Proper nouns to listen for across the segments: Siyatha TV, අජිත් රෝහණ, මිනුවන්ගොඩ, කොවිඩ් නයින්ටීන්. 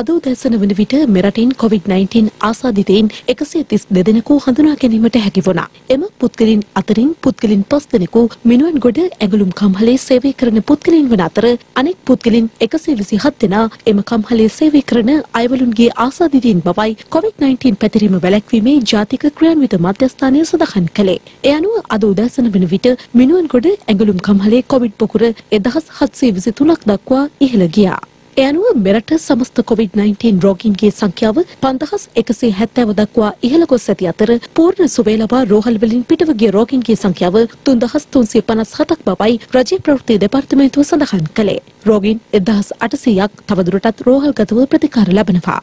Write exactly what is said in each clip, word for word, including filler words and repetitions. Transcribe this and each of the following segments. අද උදැසන වන විට මෙරටින් කොවිඩ් නයින්ටීන් ආසාදිතයින් එකසිය තිස් දෙදෙනෙකු දෙනෙකු හඳුනා ගැනීමට හැකි වුණා. එම පුද්ගලයන් අතරින් පුද්ගලයන් පස් දෙනෙකු මිනුවන්ගොඩ ඇඟලුම් කම්හලේ සේවය කරන පුද්ගලයන් වන අතර අනෙක් පුද්ගලයන් එකසිය විසිහත් දෙනා එම කම්හලේ සේවය කරන අයවලුන්ගේ ආසාදිතයින් බවයි කොවිඩ් නයින්ටීන් පැතිරීම වැළැක්වීමේ ජාතික ක්‍රියාන්විත මධ්‍යස්ථානය සඳහන් කළේ. ඒ අනුව අද උදැසන වන විට මිනුවන්ගොඩ ඇඟලුම් කම්හලේ කොවිඩ් පොකුර එකදහස් හත්සිය විසිතුනක් දක්වා ඉහළ ගියා. एनुव मेरट समस्त कोविड नाइन्टीन रोगीन के संख्याव පන්දහස් එකසිය හැත්තෑව दक्वा इहल गोस ඇති අතර पूर्ण සුවේලව රෝහල් වලින් පිටව ගිය රෝගීන් ගේ සංඛ්‍යාව තුන්දහස් තුන්සිය පනස් හතක් බවයි රජයේ ප්‍රවෘත්ති දෙපාර්තමේන්තුව සඳහන් කළේ. රෝගීන් එකදහස් අටසියයක් තවදුරටත් රෝහල්ගතව ප්‍රතිකාර ලබනවා.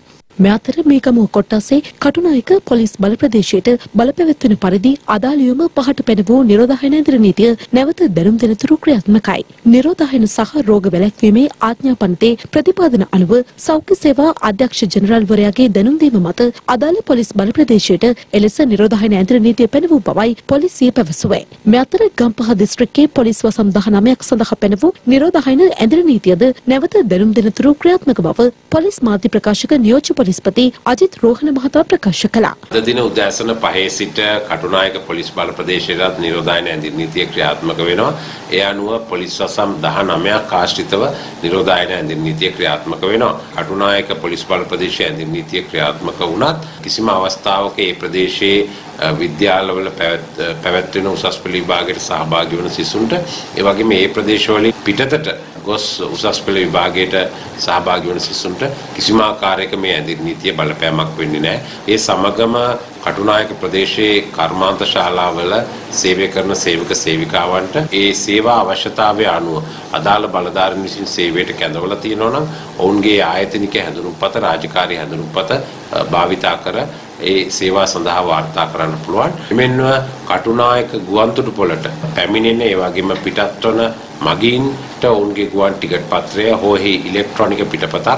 මේ අතර මේ ගමුව කොට්ටාසේ කටුනායක පොලිස් බල ප්‍රදේශයේට බලපැවැත්වෙන පරිදි අදාළියම පහට පැන වූ නිරෝධායන ඉදිරි නීතිය නැවත දැනුම් දෙන තුරු ක්‍රියාත්මකයි. නිරෝධායන සහ රෝග වැළැක්වීමේ ආඥා පනතේ प्रतिपादन अनुव सौख्य सेवा अध्यक्ष जनरल वरियागे दनुंदीम मत अदाल पोलिस बल प्रदेशයට එලෙස නිරෝධායන යන්ත්‍ර නීතිය පැනවූ බවයි පොලිසිය පැවසුවේ. මෙතර ගම්පහ දිස්ත්‍රික්කයේ පොලිස් වසම් දහනවයක් සඳහා පැනවූ නිරෝධායන යන්ත්‍ර නීතියද නැවත දනුම් දෙනතුරු ක්‍රියාත්මක බව පොලිස් මාධ්‍ය ප්‍රකාශක නියෝජ්‍ය පොලිස්පති අජිත් රෝහණ මහතා ප්‍රකාශ කළා. අද දින උදෑසන පහේ සිට කටුනායක පොලිස් බල ප්‍රදේශයට නිරෝධායන යන්ත්‍ර නීතිය ක්‍රියාත්මක වෙනවා. ඒ අනුව පොලිස් වසම් දහනවයක් ආශ්‍රිතව නිරෝධායන යන්ත්‍ර නීතිය ක්‍රියාත්මක වෙනවා. කටුනායක පොලිස් බල ප්‍රදේශයේ ඇඳින් නීතිය ක්‍රියාත්මක වුණත් කිසිම අවස්ථාවක ඒ ප්‍රදේශයේ විද්‍යාලවල පැවැත්වෙන උසස් පෙළ විභාගයට සහභාගී වන සිසුන්ට ඒ වගේම ඒ ප්‍රදේශවලින් පිටතට ගොස් උසස් පෙළ විභාගයට සහභාගී වන සිසුන්ට කිසිම ආකාරයක මේ ඇඳින් නීතිය බලපෑමක් වෙන්නේ නැහැ. ඒ සමගම කටුනායක ප්‍රදේශයේ කර්මාන්ත ශාලාවල සේවය කරන සේවක සේවිකාවන්ට ඒ සේවා අවශ්‍යතාවය අනුව අදාළ බලධාරීන් විසින් සේවයට කැඳවලා තියෙනවා නම් ඔවුන්ගේ ආයතනික හැඳුනුම්පත රාජකාරී හැඳුනුම්පත භාවිතා කර ඒ සේවා සඳහා වාර්තා කරන්න පුළුවන්. මෙන්න කටුනායක ගුවන්තොටුපළට පැමිණෙන ඒ වගේම පිටත් වන මගීන්ට ඔවුන්ගේ ගුවන් ටිකට් පත්‍රය හෝ ඉලෙක්ට්‍රොනික පිටපතක්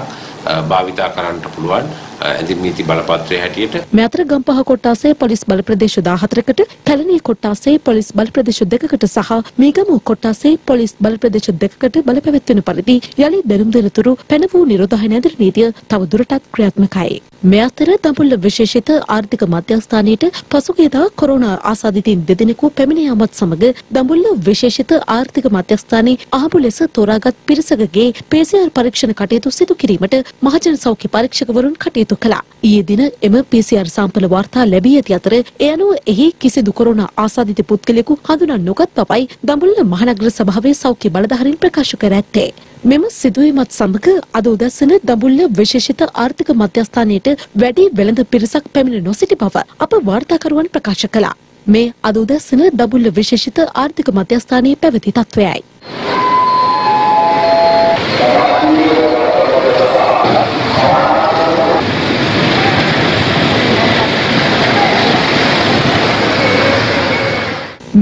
භාවිතා කරන්නට පුළුවන්. ඇඳින්නීති බලපත්‍රය හැටියට මේ අතර ගම්පහ කොට්ටාසේ පොලිස් බල ප්‍රදේශ දහහතරකට, පැලණිය කොට්ටාසේ පොලිස් බල ප්‍රදේශ දෙකකට සහ මීගමුව කොට්ටාසේ පොලිස් බල ප්‍රදේශ දෙකකට බලපැවැත්වෙන පරිදි යලි දැනුම් දෙනතුරු පැන වූ නිරෝධායන ඇඳින් නීතිය තව දුරටත් ක්‍රියාත්මකයි. මේ අතර දඹුල්ල විශේෂිත ආර්ථික මධ්‍යස්ථානයේට පසුගියදා කොරෝනා ආසාදිතින් දෙදෙනෙකු පැමිණ යාමත් සමග දඹුල්ල විශේෂිත ආර්ථික මධ්‍යස්ථානයේ අහඹු ලෙස තෝරාගත් පිරිසකගේ පී සී ආර් පරීක්ෂණ කටයුතු සිදු කිරීමට මහජන සෞඛ්‍ය පරීක්ෂකවරුන් කටයුතු කළා. ඊයේ දින එම පී සී ආර් සාම්පල වාර්තා ලැබී ඇති අතර ඒ අනුව එහි කිසිදු කොරෝනා ආසාදිත පුද්ගලයෙකු හඳුනා නොගත් බවයි දඹුල්ල මහනගර සභාවේ සෞඛ්‍ය බලධාරීන් ප්‍රකාශ කර ඇත්තේ. මෙම සිදුවීමත් සමග අද උදැසන දඹුල්ල විශේෂිත ආර්ථික මධ්‍යස්ථානයේට වැඩි වෙළඳ පිරිසක් පැමිණ නොසිටි බව අප වාර්තාකරුවන් ප්‍රකාශ කළා. මේ අද උදැසන දඹුල්ල විශේෂිත ආර්ථික මධ්‍යස්ථානයේ පැවති තත්ත්වයයි.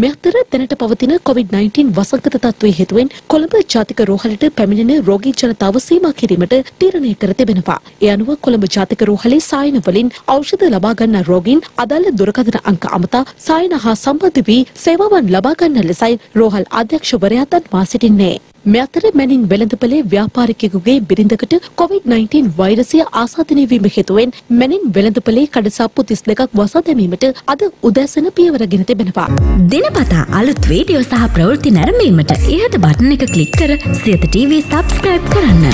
මෙතර දැනට පවතින කොවිඩ් නයින්ටීන් වසංගත තත්ත්වයේ හේතුවෙන් කොළඹ ජාතික රෝහලට පැමිණෙන රෝගී ජනතාව සීමා කිරීමට තීරණය කර තිබෙනවා. ඒ අනුව කොළඹ ජාතික රෝහලේ සායන වලින් ඖෂධ ලබා ගන්නා රෝගීන් අදාළ දුරකථන අංක අමතා සායන හා සම්බන්ධ වී සේවාවන් ලබා ගන්න ලෙසයි රෝහල් අධ්‍යක්ෂවරයා දන්වා සිටින්නේ. මේ අතර මැනින් වෙළඳපළේ ව්‍යාපාරිකයෙකුගේ බිරිඳකට කොවිඩ් නයින්ටීන් වෛරසය ආසාදිත වීම හේතුවෙන් මැනින් වෙළඳපළේ කඩසාප්පු තිස් දෙකක් වසා දැමීමට අද උදැසන පියවර ගෙන තිබෙනවා. දිනපතා අලුත් වීඩියෝ සහ ප්‍රවෘත්ති නැරඹීමට ඉහත බටන් එක ක්ලික් කර සියත ටීවී සබ්ස්ක්‍රයිබ් කරන්න.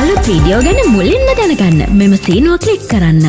අලුත් වීඩියෝ ගැන මුලින්ම දැනගන්න මෙම සීනුව ක්ලික් කරන්න.